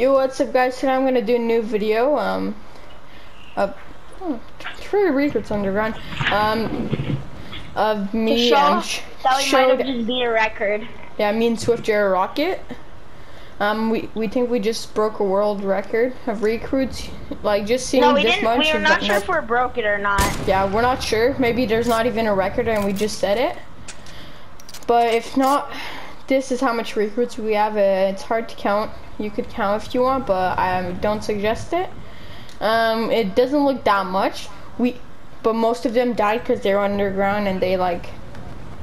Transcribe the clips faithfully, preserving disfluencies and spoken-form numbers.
Yo, what's up, guys? Today I'm gonna do a new video. Um, of oh, three records underground. Um, of me show, and sh that showed, might have just be a record. Yeah, me and Swift J Rocket. Um, we we think we just broke a world record of recruits. Like just seeing no, we this didn't, bunch. We are not sure if we broke it or not. Yeah, we're not sure. Maybe there's not even a record and we just said it. But if not, this is how much recruits we have. Uh, it's hard to count. You could count if you want, but I don't suggest it. Um, it doesn't look that much. We, but most of them died because they were underground and they like,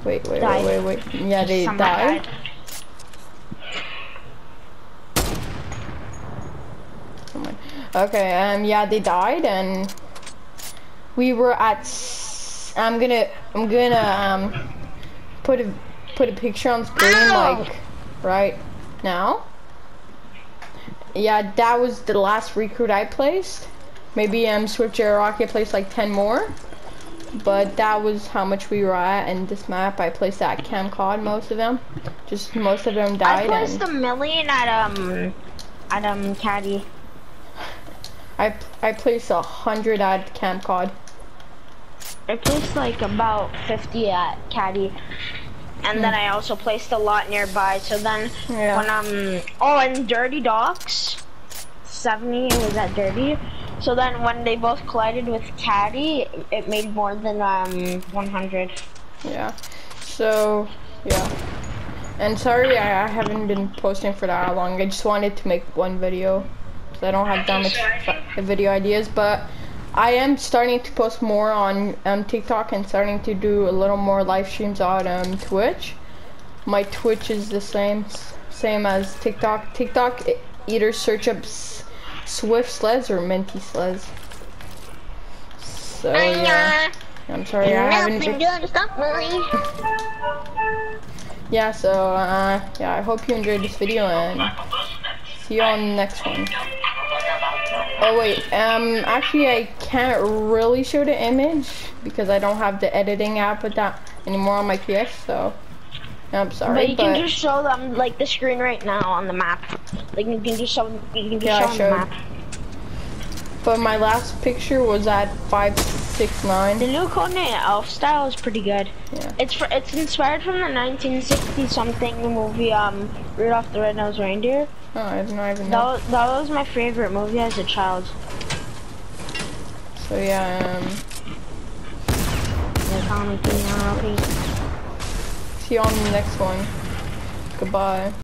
wait, wait, died. wait, wait, wait. Yeah, they Somebody died. died. Okay, um, yeah, they died, and we were at. S I'm gonna, I'm gonna, um, put a, put a picture on screen, Ow! like, right now. Yeah, that was the last recruit I placed. Maybe, um, Swift J Rocket placed like ten more, but that was how much we were at in this map. I placed at CamCod, most of them. Just most of them died. I placed and a million at, um, at, um, Caddy. I, I placed a hundred at CamCod. I placed like about fifty at Caddy. And mm. then I also placed a lot nearby. So then yeah. when I'm, oh, and Dirty Docks, seventy was at Dirty. So then when they both collided with Caddy, it made more than um one hundred. Yeah, so yeah. And sorry I, I haven't been posting for that long. I just wanted to make one video. I don't have that much video ideas, but I am starting to post more on um, TikTok and starting to do a little more live streams on um, Twitch. My Twitch is the same same as TikTok. TikTok, either search up S Swift Slezz or Minty Slezz. So yeah, I'm sorry I haven't. Yeah, so uh, yeah, I hope you enjoyed this video and see you on the next one. Oh wait, um, actually I can't really show the image because I don't have the editing app with that anymore on my P S, so I'm sorry. But you but can just show them like the screen right now on the map. Like you can just show, you can just yeah, show them the map. But my last picture was at five six nine. The new Codename Elf style is pretty good. Yeah. It's for, it's inspired from the nineteen sixty something movie, um, Rudolph the Red Nosed Reindeer. Oh, I did not even know. That, that was my favorite movie as a child. So yeah, um... see you on the next one. Goodbye.